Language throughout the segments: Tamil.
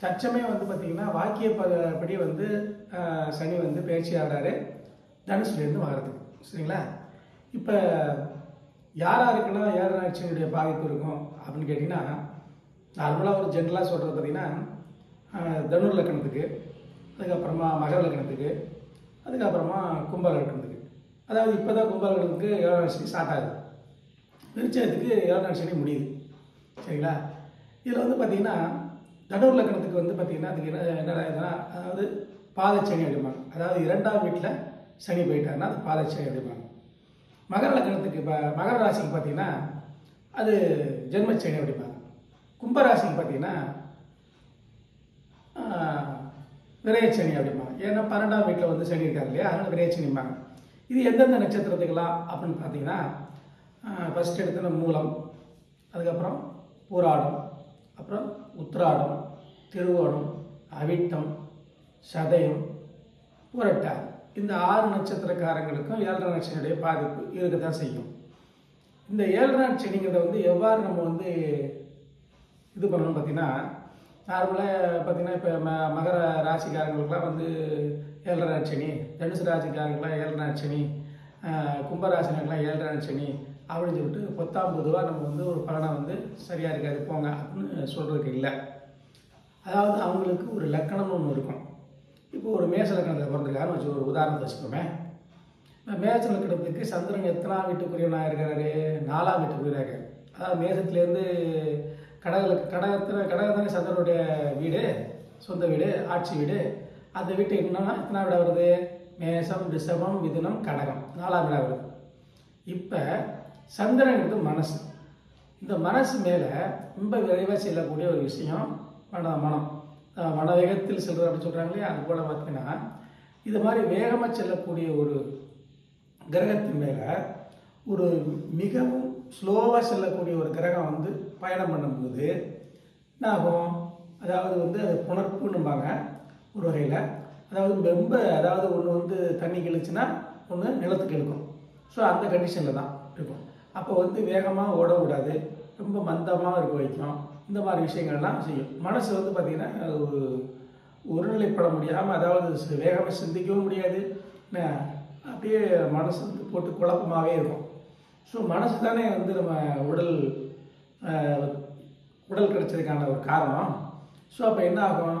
சச்சமே பார்த்திங்கன்னா வாக்கிய படி சனி பயிற்சி ஆகிறாரு தனுசுலேருந்து வாரத்துக்கு, சரிங்களா? இப்போ யாராருக்குன்னா ஏழரை சனியுடைய பாதிப்பு இருக்கும் அப்படின்னு கேட்டிங்கன்னா, நார்மலாக ஒரு ஜென்ரலாக சொல்கிறது பார்த்திங்கன்னா, தனு லக்னத்துக்கு, அதுக்கப்புறமா மகர லக்னத்துக்கு, அதுக்கப்புறமா கும்ப லக்னத்துக்கு. அதாவது இப்போ தான் கும்ப லக்னத்துக்கு ஏழரை சனி ஸ்டார்ட் ஆகுது, விருச்சத்துக்கு ஏழரை சனி முடியுது, சரிங்களா? இதில் பார்த்திங்கன்னா தனு லக்னத்துக்கு பார்த்திங்கன்னா அதுக்கு என்ன ஆகுதுன்னா, அதாவது பாதச்சனி அடைப்பாங்க. அதாவது இரண்டாம் வீட்டில் சனி போயிட்டாங்கன்னா அது பாதச்சனி அடைப்பாங்க. மகர லக்னத்துக்கு மகர ராசிக்கு பார்த்திங்கன்னா அது ஜென்மச்சனி அடைப்பாங்க. கும்பராசிக்கு பார்த்திங்கன்னா விரைச்சனி அடைப்பாங்க. ஏன்னா பன்னெண்டாம் வீட்டில் சனி இருக்காங்க இல்லையா, அதனால் விரைச்சனிப்பாங்க. இது எந்தெந்த நட்சத்திரத்துக்கெல்லாம் அப்படின்னு பார்த்திங்கன்னா, ஃபஸ்ட் எடுத்துனா மூலம், அதுக்கப்புறம் பூராடம், அப்புறம் உத்திராடம், திருவோணம், அவிட்டம், சதயம், புரட்டாதி. இந்த 6 நட்சத்திரக்காரங்களுக்கும் ஏழரை சனியுடைய பாதிப்பு இருக்கத்தான் செய்யும். இந்த ஏழரை சனிங்கிறத எவ்வாறு நம்ம இது பண்ணணும்னு பார்த்திங்கன்னா, நார்மலாக பார்த்திங்கன்னா இப்போ மகர ராசிக்காரங்களுக்கெலாம் ஏழரை சனி, தனுசு ராசிக்காரங்களாம் ஏழரை சனி, கும்பராசினர்களாம் ஏழரை சனி அப்படின்னு சொல்லிட்டு பொத்தாம் பொதுவாக நம்ம ஒரு பலனை சரியாக இருக்காது போங்க அப்படின்னு சொல்கிறதுக்கு இல்லை. அதாவது அவங்களுக்கு ஒரு லக்கணம்னு ஒன்று இருக்கும். இப்போ ஒரு மேச லக்கணத்தில் பிறந்திருக்காருன்னு வச்சு ஒரு உதாரணத்தை வச்சுக்கோமே. மேச லக்கணத்துக்கு சந்திரன் எத்தனாம் வீட்டுக்குரியவனாக இருக்கிறாரு? 4ஆம் வீட்டுக்குரியவனாக இருக்காரு. அதாவது மேசத்துலேருந்து கடகத்தானே சந்திரனுடைய வீடு, சொந்த வீடு, ஆட்சி வீடு. அந்த வீட்டுக்கு என்னன்னா எத்தனாம் வீடாக வருது? மேசம், ரிஷபம், மிதுனம், கடகம், 4ஆம் வீடாக வருது. இப்போ சந்திரங்கிறது மனசு. இந்த மனசு மேலே ரொம்ப விரைவாக செல்லக்கூடிய ஒரு விஷயம் மனம். மனவேகத்தில் செல்வது அப்படின்னு சொல்கிறாங்க இல்லையா, அதுபோல் பார்த்திங்கன்னா இது மாதிரி வேகமாக செல்லக்கூடிய ஒரு கிரகத்தின் மேலே ஒரு மிகவும் ஸ்லோவாக செல்லக்கூடிய ஒரு கிரகம் பயணம் பண்ணும்போது என்னாகும்? அதாவது அது புணர்ப்புன்னும்பாங்க ஒரு வகையில். அதாவது ரொம்ப அதாவது ஒன்று தண்ணி கிழிச்சுன்னா ஒன்று நிலத்துக்கு இழுக்கும். ஸோ அந்த கண்டிஷனில் தான் இருக்கும். அப்போ வேகமாக ஓடக்கூடாது, ரொம்ப மந்தமாக இருக்க வைக்கும். இந்த மாதிரி விஷயங்கள்லாம் செய்யும். மனசு பார்த்திங்கன்னா ஒரு ஒருநிலைப்பட முடியாமல், அதாவது வேகமாக சிந்திக்கவும் முடியாது, அப்படியே மனசு போட்டு குழப்பமாகவே இருக்கும். ஸோ மனசு தானே நம்ம உடல் கிடைச்சதுக்கான ஒரு காரணம். ஸோ அப்போ என்ன ஆகும்?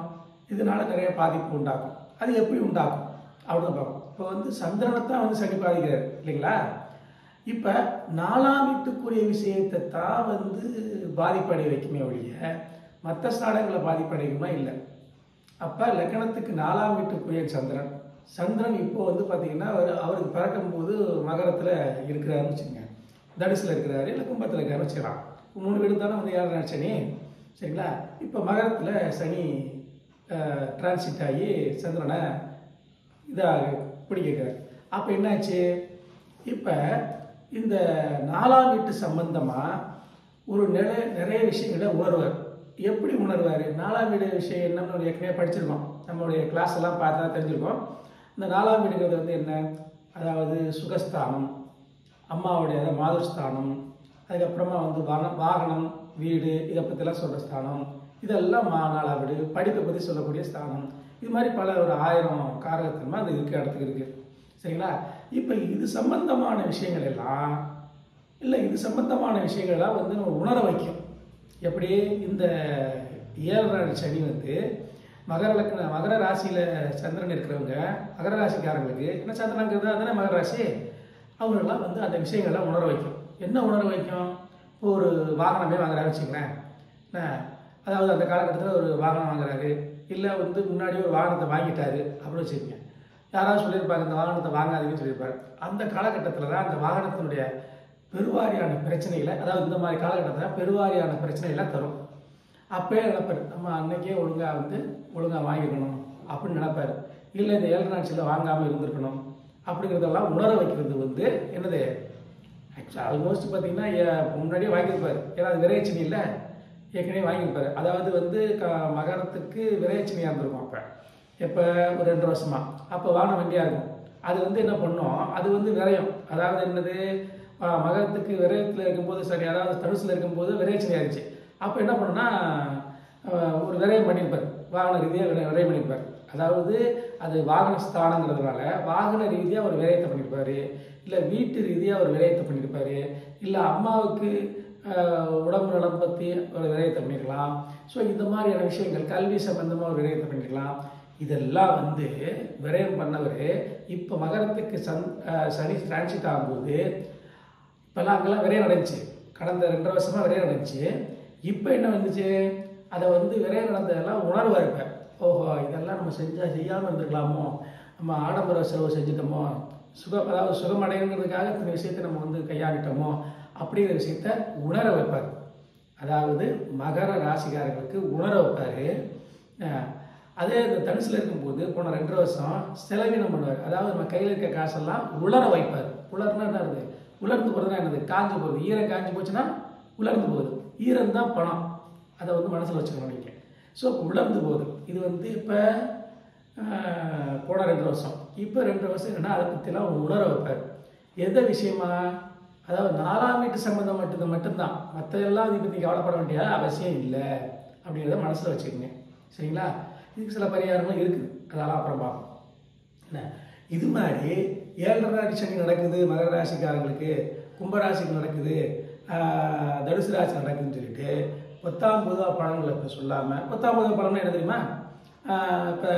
இதனால நிறைய பாதிப்பு உண்டாகும். அது எப்படி உண்டாகும் அப்படின்னு பார்ப்போம். இப்போ சந்திரனைத்தான் சனி பாதிக்கிறார் இல்லைங்களா? இப்போ 4ஆம் வீட்டுக்குரிய விஷயத்தை தான் பாதிப்படை வைக்குமே ஒழிய மற்ற ஸ்தானங்களை பாதிப்படைக்குமா இல்லை. அப்போ லக்னத்துக்கு 4ஆம் வீட்டுக்குரிய சந்திரன் இப்போ பார்த்திங்கன்னா அவருக்கு பிறக்கும்போது மகரத்தில் இருக்கிறாருன்னு வச்சுக்கோங்க, தனுசில் இருக்கிறாரு இல்லை கும்பத்தில் இருக்கிறாரு வச்சுக்கலாம். 3 வீடு தானே ஏழரை சனி, சரிங்களா? இப்போ மகரத்தில் சனி டிரான்சிட் ஆகி சந்திரனை இதாக பிடிக்கிறார். அப்போ என்னாச்சு? இப்போ இந்த 4ஆம் வீட்டு சம்பந்தமாக ஒரு நிறைய விஷயங்களை உணர்வார். எப்படி உணர்வார்? 4ஆம் வீடு விஷயம் என்னன்னு ஏற்கனவே படிச்சிருக்கோம், நம்மளுடைய கிளாஸ் எல்லாம் பார்த்தா தெரிஞ்சிருக்கோம். இந்த 4ஆம் வீடுங்கிறது என்ன? அதாவது சுகஸ்தானம், அம்மாவுடைய மாதுஸ்தானம், அதுக்கப்புறமா வாகனம், வீடு, இதை பற்றிலாம் சொல்கிற ஸ்தானம். இதெல்லாம் 4ஆம் வீடு, படிப்பை பற்றி சொல்லக்கூடிய ஸ்தானம். இது மாதிரி பல ஒரு 1000 காரகத்தன்மை அது இருக்கிற இடத்துக்கு இருக்குது, சரிங்களா? இப்போ இது சம்பந்தமான விஷயங்கள் எல்லாம் நம்ம உணர வைக்கும். எப்படி இந்த ஏழரை சனி மகர ராசியில் சந்திரன் இருக்கிறவங்க, மகர ராசிக்காரங்களுக்கு என்ன சந்திரனுங்கிறது அதுதானே மகர ராசி, அவங்களெல்லாம் அந்த விஷயங்கள்லாம் உணர வைக்கும். என்ன உணர வைக்கும்? இப்போ ஒரு வாகனமே வாங்குறாரு வச்சுக்கிறேன், அதாவது அந்த காலகட்டத்தில் ஒரு வாகனம் வாங்குறாரு இல்லை முன்னாடி ஒரு வாகனத்தை வாங்கிட்டாரு அப்படின்னு வச்சுக்கோங்க. யாராவது சொல்லியிருப்பாங்க இந்த வாகனத்தை வாங்காதீங்கன்னு சொல்லியிருப்பாரு. அந்த காலகட்டத்தில் தான் அந்த வாகனத்தினுடைய பெருவாரியான பிரச்சனைகளை, அதாவது இந்த மாதிரி காலகட்டத்தில் பெருவாரியான பிரச்சனைகளாக தரும். அப்போயே நினைப்பார் நம்ம அன்னைக்கே ஒழுங்காக வாங்கிக்கணும் அப்படின்னு நினைப்பார். இல்லை இந்த 7 நாட்களில் வாங்காமல் இருந்திருக்கணும் அப்படிங்கிறதெல்லாம் உணர வைக்கிறது என்னது ஆக்சுவலாக ஆல்மோஸ்ட் பார்த்திங்கன்னா முன்னாடியே வாங்கியிருப்பார். ஏன்னா அது விரையச்சினி இல்லை, ஏற்கனவே வாங்கியிருப்பார். அதாவது மகரத்துக்கு விரையச்சினியாக இருந்திருக்கும் அப்போ இப்போ ஒரு 2 வருஷமாக அப்போ வாங்கின வண்டியாக இருக்கும். அது என்ன பண்ணோம், அது விரையும். அதாவது என்னது மகரத்துக்கு விரயத்தில் இருக்கும்போது சரி அதாவது தனுசில் இருக்கும்போது விரையச்சினி ஆயிடுச்சு. அப்போ என்ன பண்ணோன்னா ஒரு விரையம் பண்ணியிருப்பார், வாகன ரீதியாக விரையம் பண்ணியிருப்பார். அதாவது அது வாகன ஸ்தானங்கிறதுனால வாகன ரீதியாக ஒரு விரயத்தை பண்ணியிருப்பார், இல்லை வீட்டு ரீதியாக ஒரு விரயத்தை பண்ணியிருப்பார், இல்லை அம்மாவுக்கு உடம்பு நலம் பற்றி ஒரு விரயத்தை பண்ணியிருக்கலாம். ஸோ இந்த மாதிரியான விஷயங்கள் கல்வி சம்பந்தமாக ஒரு விரயத்தை பண்ணியிருக்கலாம். இதெல்லாம் விரயம் பண்ணவர் இப்போ மகரத்துக்கு சனி டிரான்சிட் ஆகும்போது இப்போல்லாம் அங்கெல்லாம் விரயம் நடந்துச்சு, கடந்த 2 வருஷமாக விரயம் நடந்துச்சு. இப்போ என்ன வந்துச்சு, அதை விரயம் நடந்ததெல்லாம் உணர்வாக இருப்பேன். ஓஹோ இதெல்லாம் நம்ம செய்யாமல் இருந்துக்கலாமோ, நம்ம ஆடம்பர செலவு செஞ்சுட்டோமோ, சுகமடைங்கிறதுக்காக இந்த விஷயத்தை நம்ம கையாளிட்டோமோ அப்படிங்கிற விஷயத்த உணர வைப்பார். அதாவது மகர ராசிக்காரர்களுக்கு உணர வைப்பார். அதே இந்த தனுசில் இருக்கும்போது போன 2 வருஷம் செலவினம் பண்ணுவார். அதாவது நம்ம கையில் இருக்க காசெல்லாம் உலர வைப்பார். உலர்னா என்ன இருக்குது, உலர்ந்து போகிறதுனா என்னது, காஞ்சி போகுது. ஈரம் காஞ்சி போச்சுன்னா உலர்ந்து போகுது. ஈரம் தான் பணம், அதை மனசில் வச்சுக்கணும் நீங்கள். ஸோ உலர்ந்து போகுது. இது இப்போ போன 2 வருஷம், இப்போ 2 வருஷம் என்னென்னா அதை பற்றிலாம் உணர வைப்பார். எந்த விஷயமா, அதாவது 4ஆம் வீட்டு சம்மந்தம் மட்டும்தான், மற்றெல்லாம் இதை பற்றி கவலைப்பட வேண்டிய அவசியம் இல்லை அப்படிங்கிறத மனசில் வச்சுக்கோங்க. சரிங்களா, இதுக்கு சில பரிகாரங்களும் இருக்குது, அதெல்லாம் அப்புறம் பார்ப்போம். என்ன இது மாதிரி 7.5 சனி நடக்குது மகர ராசிக்காரங்களுக்கு, கும்பராசிக்கு நடக்குது, தனுசு ராசி நடக்குதுன்னு சொல்லிட்டு 10ஆம் பொதுவாக பலன்களை இப்போ சொல்லாமல், 10ஆம் பொதுவாக பலன்னா என்ன தெரியுமா, இப்போ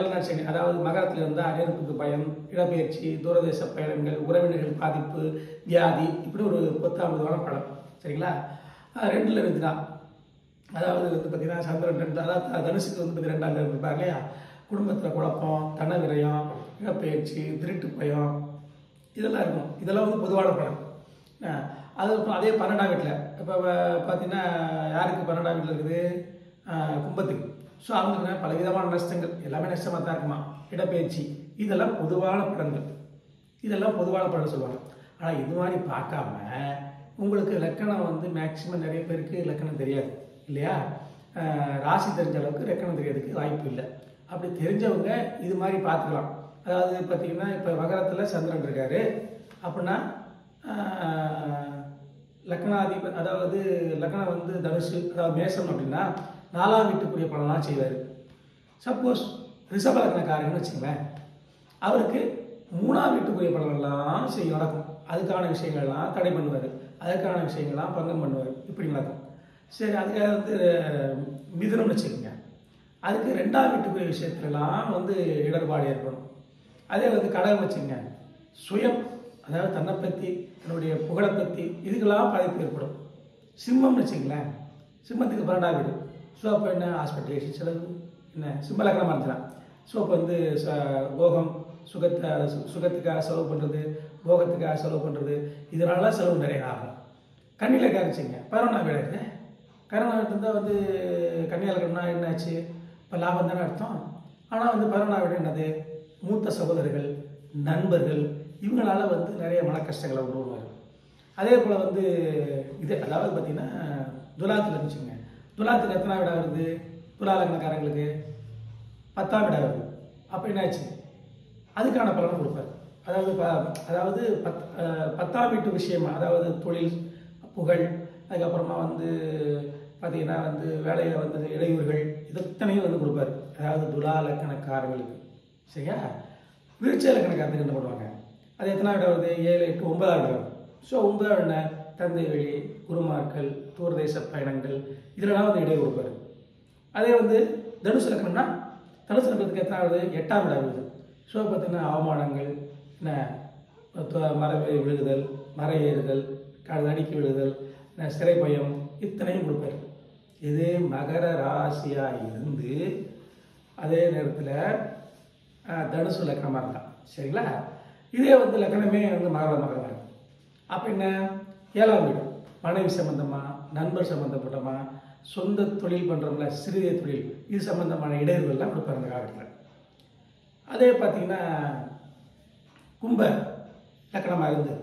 7.5 சனி அதாவது மகரத்தில் இருந்தால் நெருப்புக்கு பயம், இடப்பெயர்ச்சி, தூரதேச பயணங்கள், உறவினர்கள் பாதிப்பு, வியாதி, இப்படி ஒரு 10ஆம் பொதுவான பலன். சரிங்களா, 2ல் இருந்து தான் அதாவது பார்த்தீங்கன்னா சந்திரன் 2, அதாவது தனுசுக்கு 12ஆம் இருப்பாங்க இல்லையா, குடும்பத்தில் குழப்பம், தன விரயம், இடப்பெயர்ச்சி, திருட்டு பயம், இதெல்லாம் இருக்கும். இதெல்லாம் பொதுவான பலன். அதுக்கப்புறம் அதே 12ஆம் வீட்டில் இப்போ பார்த்தீங்கன்னா யாருக்கு 12ஆம் வீட்டில் இருக்குது, கும்பத்துக்கு. ஸோ அவங்களுக்கு பலவிதமான நஷ்டங்கள், எல்லாமே நஷ்டமாக தான் இருக்குமா, இடப்பெயர்ச்சி, இதெல்லாம் பொதுவான பலன்கள். இதெல்லாம் பொதுவான பலன் சொல்லுவாங்க. ஆனால் இது மாதிரி பார்க்காம உங்களுக்கு லக்கணம் மேக்சிமம் நிறைய பேருக்கு லக்கணம் தெரியாது இல்லையா, ராசி தெரிஞ்ச அளவுக்கு லக்கணம் தெரியறதுக்கு வாய்ப்பு இல்லை. அப்படி தெரிஞ்சவங்க இது மாதிரி பார்த்துக்கலாம். அதாவது பார்த்திங்கன்னா இப்போ மகரத்தில் சந்திரன் இருக்கார் அப்படின்னா லக்னாதிபதி, அதாவது லக்னம் தனுசு, அதாவது மேஷம் அப்படின்னா 4ஆம் வீட்டுக்குரிய பலனாக செய்வார். சப்போஸ் ரிஷப லக்னக்காரன்னு வச்சுக்கோங்களேன், அவருக்கு 3ஆம் வீட்டுக்குரிய பலனெல்லாம் நடக்கும். அதுக்கான விஷயங்கள்லாம் தடை பண்ணுவார், அதுக்கான விஷயங்கள்லாம் பங்கம் பண்ணுவார், இப்படி நடக்கும். சரி, அதுக்காக மிதுனம்னு வச்சுக்கோங்க, அதுக்கு 2ஆம் வீட்டுக்குரிய விஷயத்துலலாம் இடர்பாடு ஏற்படும். அதே கடகம் வச்சுக்கோங்க, சுயம் அதாவது தன்னை பற்றி தன்னுடைய புகழை பற்றி இதுக்கெல்லாம் பாதிப்பு ஏற்படும். சிம்மம்னு வச்சுக்கங்களேன், சிம்மத்துக்கு 12ஆம் வீடு. ஸோ அப்போ என்ன, ஹாஸ்பிட்டலேஷன் செலவு, என்ன சிம்ம லக்னமாக இருந்துச்சுலாம். ஸோ அப்போ போகம், சுகத்துக்காக செலவு பண்ணுறது, போகத்துக்காக செலவு பண்ணுறது, இதனால செலவு நிறையா ஆகும். கண்ணியில் காமிச்சிங்க 11ஆம் வீடு இருக்குது, கரணாவிட்டு தான் கன்னியாக இருக்கணும்னா என்னாச்சு, இப்போ லாபம் தானே அர்த்தம். ஆனால் 11ஆம் வீடு என்னது, மூத்த சகோதரர்கள், நண்பர்கள், இவங்களால் நிறைய மன கஷ்டங்களை உருவாங்க. அதே போல் இது அதாவது பார்த்திங்கன்னா துலாத்தில் இருந்துச்சுங்க, துலாத்துக்கு 8ஆம் வீடாக வருது, துலா லக்னக்காரங்களுக்கு 10ஆம் வீடாக வருது. அப்போ என்னாச்சு, அதுக்கான பலனை கொடுப்பாரு. அதாவது 10ஆம் வீட்டு விஷயமா, அதாவது தொழில், புகழ், அதுக்கப்புறமா பார்த்திங்கன்னா வேலையில் இடையூறுகள், இதனையும் கொடுப்பார். அதாவது துலா லக்கணக்காரர்களுக்கு. சரியா, விருட்ச லக்கணக்காரத்துக்கு என்ன பண்ணுவாங்க, அது 8ஆம் வீடு வருது, 7, 8, 9ஆம் வீடு வருது. ஸோ 9ஆம் வீடு தந்தை வழி, குருமார்கள், தூரதேச பயணங்கள், இதெல்லாம் இடையே கொடுப்பார். அதே தனுசு லக்கணம்னா தனுசு லக்கணத்துக்கு 8ஆம் வீடு வருது. ஸோ பார்த்திங்கன்னா அவமானங்கள், என்ன மரவே விழுகுதல், மர ஏறுதல், நடிக்கி விழுதல், சிறை பயம், இத்தனையும் கொடுப்பார். இது மகர ராசியாக இருந்து அதே நேரத்தில் தனுசு லக்னமாக இருந்தான். சரிங்களா, இதே லக்னமே மகரமாக தான். அப்போ என்ன, 7ஆம் வீடு மனைவி சம்பந்தமாக, நண்பர் சம்பந்தப்பட்டமா, சொந்த தொழில் பண்ணுறோம்ல, சிறிய தொழில், இது சம்பந்தமான இடையூறுகள்லாம் கொடுப்பாங்க அந்த காலத்தில். அதே பார்த்திங்கன்னா கும்ப லக்னமாக இருந்தது,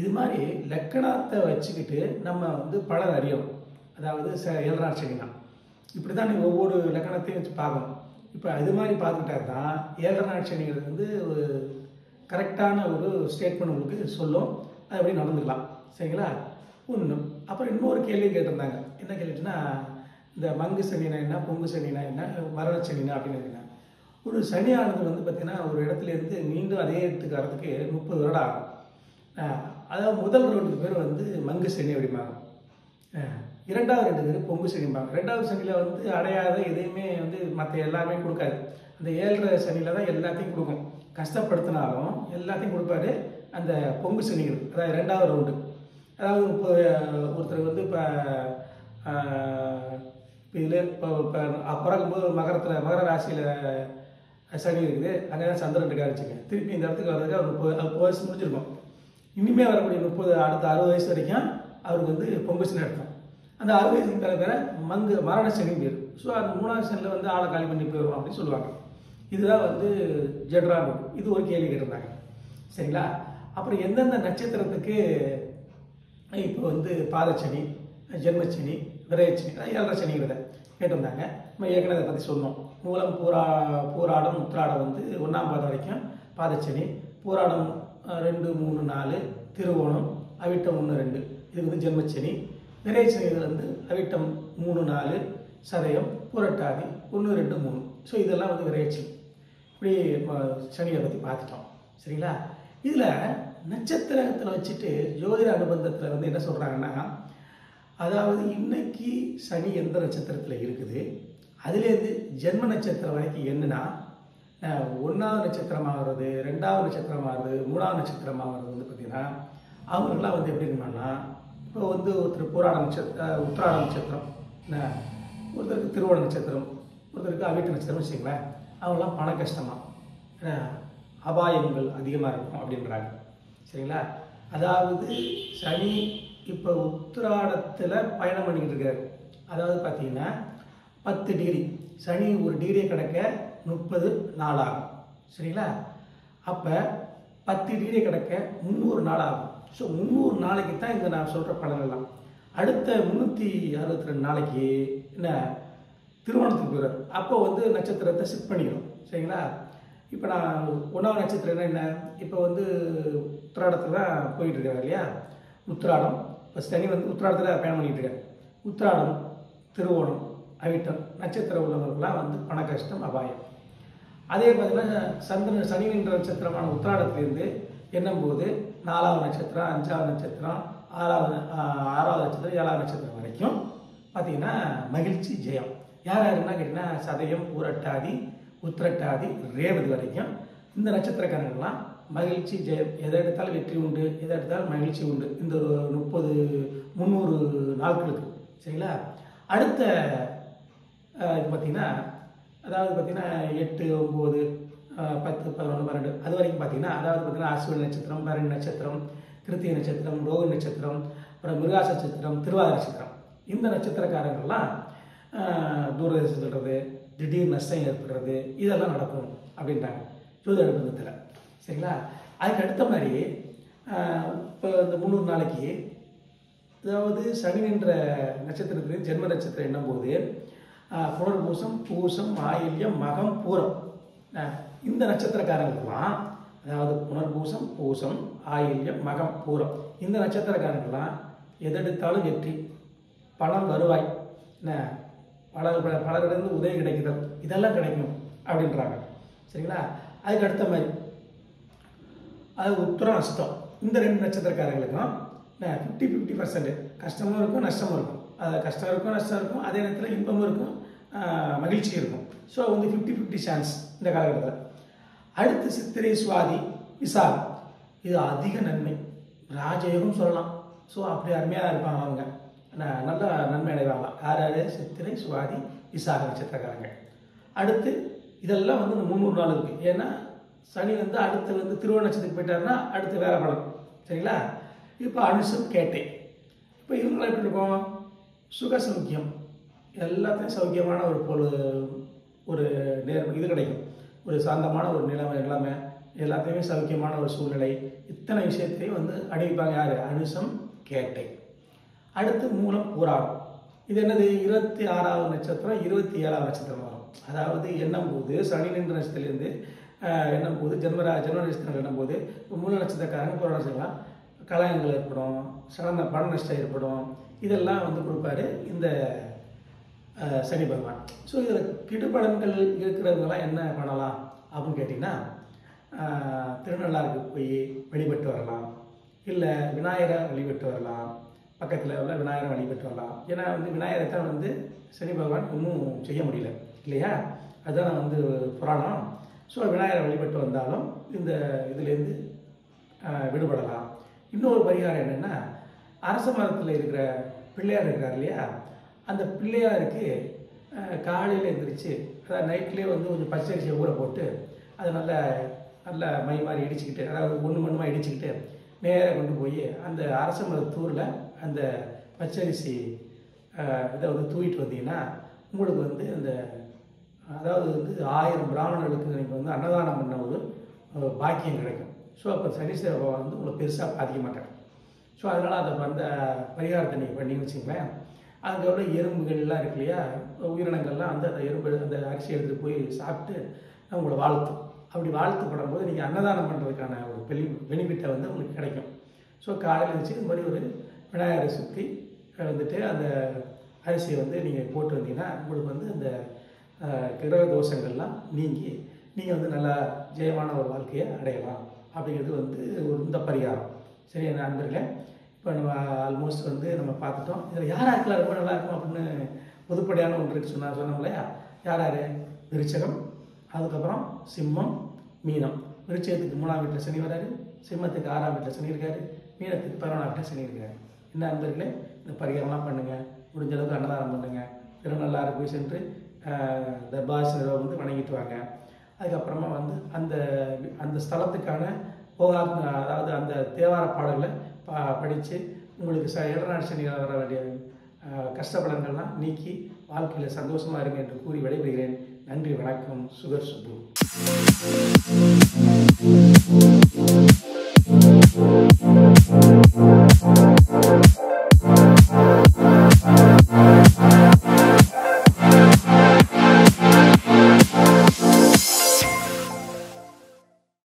இது மாதிரி லக்கணத்தை வச்சுக்கிட்டு நம்ம வந்து பலன் அறியணும். அதாவது ஏழரார் சனினா இப்படி தான் நீங்கள் ஒவ்வொரு லக்கணத்தையும் வச்சு பார்க்கணும். இப்போ அது மாதிரி பார்த்துக்கிட்டா தான் ஏழரார் சனிங்கிறது வந்து ஒரு கரெக்டான ஒரு ஸ்டேட்மெண்ட் உங்களுக்கு சொல்லும், அது அப்படி நடந்துக்கலாம். சரிங்களா? ஒன்று. அப்புறம் இன்னொரு கேள்வி கேட்டிருந்தாங்க. என்ன கேள்வின்னா, இந்த மங்கு சனினா என்ன, பொங்கு சனினா என்ன, மரண சனினா அப்படின்னு கேட்டாங்க. ஒரு சனியானது வந்து பார்த்திங்கன்னா ஒரு இடத்துலேருந்து மீண்டும் அதே இடத்துக்கு வரதுக்கு 30 வருடம் ஆகும். அதாவது முதல் 2 பேர் வந்து மங்கு சனி அப்படிம்பாங்க, 2வது 2 பேர் பொங்கு சனிம்பாங்க. 2வது சனியில் வந்து அடையாத எதையுமே வந்து மற்ற எல்லாமே கொடுக்காது. அந்த 7வது சனியில் தான் எல்லாத்தையும் கொடுக்கும். கஷ்டப்படுத்தினாலும் எல்லாத்தையும் கொடுப்பாரு அந்த பொங்கு சனிகள். அதாவது 2வது ரவுண்டு, அதாவது இப்போ ஒருத்தர் வந்து இப்போ பிறகும்போது மகர ராசியில் சனி இருக்குது, அங்கே தான் சந்திரன் இருக்காரு வச்சுக்கேன், திருப்பி இந்த இடத்துக்கு வர்றதுக்கு அவர் 30 வயசு முடிஞ்சிருக்கும். இனிமேல் வரக்கூடிய 30 அடுத்த 60 வயசு வரைக்கும் அவருக்கு வந்து பொங்கு சனி இருக்கும். அந்த 60 வயசுக்கு பிறகு மங்கு மரண சனி பேர். ஸோ அந்த 3வது சனியில் வந்து ஆளை காலி பண்ணி போயிடும் அப்படின்னு சொல்லுவாங்க. இதுதான் வந்து ஜெட்ரா இருக்கும். இது ஒரு கேள்வி கேட்டிருந்தாங்க. சரிங்களா? அப்புறம் எந்தெந்த நட்சத்திரத்துக்கு இப்போ வந்து பாதச்சனி, ஜென்மச்சனி, விரையச்சனி, ஏழரச்சனிங்கிறத கேட்டிருந்தாங்க. நம்ம ஏற்கனவே அதை பற்றி சொன்னோம். மூலம் பூராடம் உத்திராடம் வந்து 1ஆம் பாதம் வரைக்கும் பாதச்சனி, பூராடம் 2, 3, 4, திருவோணம், அவிட்டம் 1, 2, இது வந்து ஜென்மச்சனி. விரையச்சனி இதில் வந்து அவிட்டம் 3, 4, சதயம், புரட்டாதி 1, 2, 3. ஸோ இதெல்லாம் வந்து விரையச்சனி. இப்படி சனியை பற்றி பார்த்துட்டோம். சரிங்களா? இதில் நட்சத்திரத்தில் வச்சுட்டு ஜோதிட அனுபந்தத்தில் வந்து என்ன சொல்கிறாங்கன்னா, அதாவது இன்னைக்கு சனி எந்த நட்சத்திரத்தில் இருக்குது, அதுலேருந்து ஜென்ம நட்சத்திரம் வரைக்கும் என்னென்னா 1வது நட்சத்திரமாகிறது, 2வது நட்சத்திரமாகிறது, 3வது நட்சத்திரமாகிறது வந்து பார்த்திங்கன்னா அவங்களுக்குலாம் வந்து எப்படி இருக்குன்னா, இப்போ வந்து ஒருத்தர் பூராட நட்சத்திரம், உத்திராட நட்சத்திரம், ஒருத்தருக்கு திருவோண நட்சத்திரம், ஒருத்தருக்கு அவிட்ட நட்சத்திரம் வச்சுங்களேன், அவங்களாம் பண கஷ்டமாக அபாயங்கள் அதிகமாக இருக்கும் அப்படின்றாங்க. சரிங்களா? அதாவது சனி இப்போ உத்திராடத்தில் பயணம் பண்ணிக்கிட்டு இருக்காரு. அதாவது பார்த்திங்கன்னா 10 டிகிரி, சனி ஒரு டிகிரியை கடக்க 30 நாள் ஆகும். சரிங்களா? அப்போ 10 டிகிரியை கடக்க 300 நாள் ஆகும். ஸோ 300 நாளைக்கு தான் இந்த நான் சொல்கிற பலனெல்லாம். அடுத்த 362 நாளைக்கு என்ன திருவோணத்துக்கு போயிடுறாரு. அப்போ வந்து நட்சத்திரத்தை ஷிஃப்ட் பண்ணிக்கிறோம். சரிங்களா? இப்போ நான் 1வது நட்சத்திரம்னா என்ன, இப்போ வந்து உத்திராடத்தில் தான் போயிட்டுருக்காரு இல்லையா, உத்திராடம். இப்போ சனி வந்து உத்திராடத்தில் பயணம் பண்ணிகிட்ருக்காரு. உத்திராடம், திருவோணம், அவிட்டம் நட்சத்திரம் உள்ளவங்களுக்குலாம் வந்து பண கஷ்டம் அபாயம். அதே பார்த்திங்கன்னா சந்திரன் சனின்ற நட்சத்திரமான உத்திராடத்திலேருந்து எண்ணும்போது 4வது நட்சத்திரம், 5வது நட்சத்திரம், 6வது நட்சத்திரம், 7வது நட்சத்திரம் வரைக்கும் பார்த்திங்கன்னா மகிழ்ச்சி ஜெயம். யார் யாருன்னா கேட்டிங்கன்னா சதயம், புரட்டாதி, உத்திரட்டாதி, ரேவதி வரைக்கும் இந்த நட்சத்திரக்காரங்கள்லாம் மகிழ்ச்சி ஜெயம். எதை எடுத்தாலும் வெற்றி உண்டு, எதை எடுத்தாலும் மகிழ்ச்சி உண்டு இந்த ஒரு 300 நாட்களுக்கு. சரிங்களா? அடுத்த இது பார்த்திங்கன்னா, அதாவது பார்த்திங்கன்னா 8, 9, 10, 11, 12 அது வரைக்கும் பார்த்திங்கன்னா, அதாவது பார்த்திங்கன்னா அஸ்வினி நட்சத்திரம், பரணி நட்சத்திரம், கிருத்திகை நட்சத்திரம், ரோகிணி நட்சத்திரம், அப்புறம் மிருகாச நட்சத்திரம், திருவாதிரை நட்சத்திரம், இந்த நட்சத்திரக்காரங்கள்லாம் தூரதேசம் சொல்கிறது, திடீர் நஷ்டம் ஏற்படுறது, இதெல்லாம் நடக்கும் அப்படின்றாங்க ஜோதிட அனுபவத்தில். சரிங்களா? அதுக்கு அடுத்த மாதிரி இப்போ இந்த 300 நாளைக்கு, அதாவது சனி என்ற நட்சத்திரத்துலேருந்து ஜென்ம நட்சத்திரம் என்னும்போது புனர்பூசம், பூசம், ஆயில்யம், மகம், பூரம் இந்த நட்சத்திரக்காரங்களுக்கெல்லாம், அதாவது புனர்பூசம், பூசம், ஆயில்யம், மகம், பூரம் இந்த நட்சத்திரக்காரங்கள்லாம் எதெடுத்தாலும் வெற்றி, பணம், வருவாய், பலரிடந்து உதவி கிடைக்கிறது, இதெல்லாம் கிடைக்கும் அப்படின்றாங்க. சரிங்களா? அதுக்கு அடுத்த மாதிரி அது உத்திரம், நஷ்டம் இந்த 2 நட்சத்திரக்காரங்களுக்கும் 50-50% கஷ்டமும் இருக்கும், நஷ்டமும் இருக்கும். அது கஷ்டம் இருக்கும், நஷ்டம் இருக்கும், அதே நேரத்தில் இன்பமும் இருக்கும், மகிழ்ச்சி இருக்கும். ஸோ வந்து 50-50 சான்ஸ் இந்த காலகட்டத்தில். அடுத்து சித்திரை சுவாதி விசாகம், இது அதிக நன்மை ராஜயோகம் சொல்லலாம். ஸோ அப்படி அருமையாக தான் இருப்பாங்க அவங்க, நல்ல நன்மை அடைவாங்க. யாராவது சித்திரை சுவாதி விசாக நட்சத்திரக்காரங்க. அடுத்து இதெல்லாம் வந்து இந்த 300 நாள் இருக்குது. ஏன்னா சனி வந்து அடுத்து வந்து திருவோண நட்சத்திரத்துக்கு போயிட்டாருன்னா அடுத்து வேற பலம், சரிங்களா? இப்போ அனுஷம் கேட்டேன். இப்போ இவங்களாம் எப்படி இருக்கும்? சுக சௌக்கியம், எல்லாத்தையும் சௌக்கியமான ஒரு நேரம் இது கிடைக்கும், ஒரு சாந்தமான ஒரு நிலைமை, எல்லாத்தையுமே சௌக்கியமான ஒரு சூழ்நிலை, இத்தனை விஷயத்தையும் வந்து அடைவிப்பாங்க. யார்? அனுஷம் கேட்டை. அடுத்து மூலம் பூராடம். இது என்னது? 26வது நட்சத்திரம் 27வது நட்சத்திரம் வரும். அதாவது எண்ணம் போது சனி நின்ற நட்சத்திரத்துலேருந்து எண்ணம் போது ஜென்ம நட்சத்திரம் எண்ணும் போது மூல நட்சத்திரக்காரங்க பூராடம் செய்யலாம். கலையங்கள் ஏற்படும், சிறந்த பண நஷ்டம் ஏற்படும், இதெல்லாம் வந்து கொடுப்பாரு இந்த சனி பகவான். ஸோ இதில் கிடுபடங்கள் இருக்கிறவங்களாம் என்ன பண்ணலாம் அப்படின்னு கேட்டிங்கன்னா, திருநள்ளாருக்கு போய் வழிபட்டு வரலாம், இல்லை விநாயகரை வழிபட்டு வரலாம், பக்கத்தில் உள்ள விநாயகரை வழிபட்டு வரலாம். ஏன்னா வந்து விநாயகரை தான் வந்து சனி பகவான் ஒன்றும் செய்ய முடியல இல்லையா, அதுதான் வந்து புராணம். ஸோ விநாயகரை வழிபட்டு வந்தாலும் இந்த இதுலேருந்து விடுபடலாம். இன்னொரு பரிகாரம் என்னென்னா, அரச மரத்தில் இருக்கிற பிள்ளையார் இருக்கிறார் இல்லையா, அந்த பிள்ளையாருக்கு காலையில் எழுந்திரிச்சு அதாவது நைட்லேயே வந்து கொஞ்சம் பச்சரிசியை ஊற போட்டு அதை நல்லா மை மாதிரி இடிச்சுக்கிட்டு, அதாவது ஒன்று மண்ணுமாக இடிச்சுக்கிட்டு நேராக கொண்டு போய் அந்த அரச மர தூரில் அந்த பச்சரிசி இதை வந்து தூக்கிட்டு வந்தீங்கன்னா உங்களுக்கு வந்து அந்த அதாவது வந்து 1000 பிராமணர்களுக்கு நீங்கள் வந்து அன்னதானம் பண்ண ஒரு பாக்கியம் கிடைக்கும். ஸோ அப்போ சனீஸ்வர பகவான் வந்து உங்களை பெருசாக பாதிக்க மாட்டாங்க. ஸோ அதனால் அதை அந்த பரிகாரத்தை நீங்கள் பண்ணி வச்சிங்களேன், அங்கே உள்ள எறும்புகள்லாம் இருக்கு இல்லையா, உயிரினங்கள்லாம் வந்து அந்த எறும்பு அந்த அரிசி எடுத்துகிட்டு போய் சாப்பிட்டு உங்களை வாழ்த்தும். அப்படி வாழ்த்துப்படும் போது நீங்கள் அன்னதானம் பண்ணுறதுக்கான ஒரு பெனிஃபிட்டை வந்து உங்களுக்கு கிடைக்கும். ஸோ காலையில் வச்சு இந்த மாதிரி ஒரு விநாயகரை சுற்றி வந்துட்டு அந்த அரிசியை வந்து நீங்கள் போட்டு வந்தீங்கன்னா உங்களுக்கு வந்து அந்த கிரக தோஷங்கள்லாம் நீங்கி நீங்கள் வந்து நல்லா ஜெயமான ஒரு வாழ்க்கையை அடையலாம். அப்படிங்கிறது வந்து ஒரு இந்த பரிகாரம். சரி நண்பர்களே, இப்போ நம்ம ஆல்மோஸ்ட் வந்து நம்ம பார்த்துட்டோம். இதில் யார் யாருக்கெல்லாம் ரொம்ப நல்லாயிருக்கும் அப்படின்னு பொதுப்படையான ஒன்றுக்கு சொன்னோம் இல்லையா. யார் யார்? விருச்சகம், அதுக்கப்புறம் சிம்மம், மீனம். விருச்சகத்துக்கு 3ஆம் வீட்டில் சனி வராரு, சிம்மத்துக்கு 6ஆம் வீட்டில் சனி இருக்காரு, மீனத்துக்கு 11ஆம் வீட்டில் சனி இருக்காரு. என்ன நண்பர்களே, இந்த பரிகாரம்லாம் பண்ணுங்கள், முடிஞ்ச அளவுக்கு அன்னதானம் பண்ணுங்கள், திருநள்ளாருக்கு போய் சென்று தர்பாசிரரை வந்து வணங்கிட்டு வாங்க. அதுக்கப்புறமா வந்து அந்த அந்த ஸ்தலத்துக்கான போகாத்ம அதாவது அந்த தேவார பாடல்களை படித்து உங்களுக்கு இடநாட்சணிகளாக வர வேண்டிய கஷ்டப்படங்கள்லாம் நீக்கி வாழ்க்கையில் சந்தோஷமாக இருங்க என்று கூறி விடைபெறுகிறேன். நன்றி, வணக்கம், சுகர் சுப்பு.